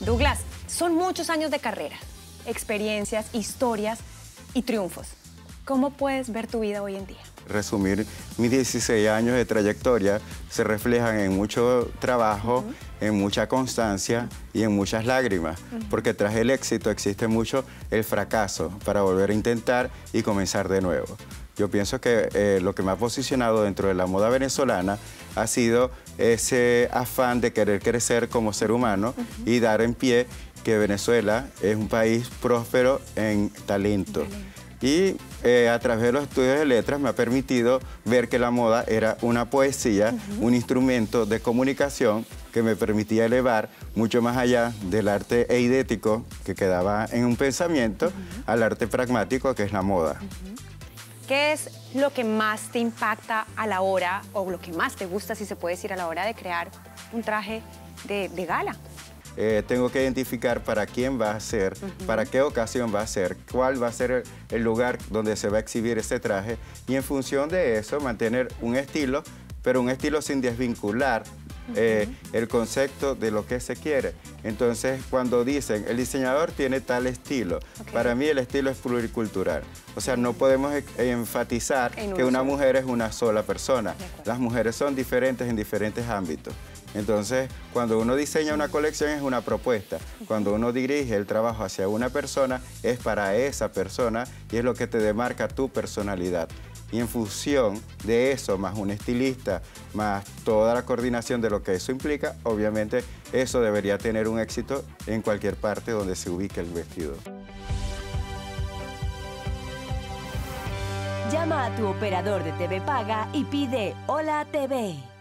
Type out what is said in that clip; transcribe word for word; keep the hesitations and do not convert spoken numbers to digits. Douglas, son muchos años de carrera, experiencias, historias y triunfos. ¿Cómo puedes ver tu vida hoy en día? Resumir mis dieciséis años de trayectoria se reflejan en mucho trabajo, uh-huh. en mucha constancia y en muchas lágrimas, uh-huh. porque tras el éxito existe mucho el fracaso para volver a intentar y comenzar de nuevo. Yo pienso que eh, lo que me ha posicionado dentro de la moda venezolana ha sido ese afán de querer crecer como ser humano uh-huh. y dar en pie que Venezuela es un país próspero en talento. Vale. Y eh, a través de los estudios de letras me ha permitido ver que la moda era una poesía, uh-huh. un instrumento de comunicación que me permitía elevar mucho más allá del arte eidético que quedaba en un pensamiento uh-huh. al arte pragmático que es la moda. Uh-huh. ¿Qué es lo que más te impacta a la hora, o lo que más te gusta, si se puede decir, a la hora de crear un traje de, de gala? Eh, tengo que identificar para quién va a ser, uh-huh. para qué ocasión va a ser, cuál va a ser el, el lugar donde se va a exhibir ese traje y en función de eso mantener un estilo, pero un estilo sin desvincular uh-huh. eh, el concepto de lo que se quiere. Entonces, cuando dicen, el diseñador tiene tal estilo, okay. para mí el estilo es pluricultural. O sea, no podemos e enfatizar en que una mujer es una sola persona. Las mujeres son diferentes en diferentes ámbitos. Entonces, cuando uno diseña una colección es una propuesta. Cuando uno dirige el trabajo hacia una persona, es para esa persona y es lo que te demarca tu personalidad. Y en función de eso, más un estilista, más toda la coordinación de lo que eso implica, obviamente eso debería tener un éxito en cualquier parte donde se ubique el vestido. Llama a tu operador de T V Paga y pide Hola T V.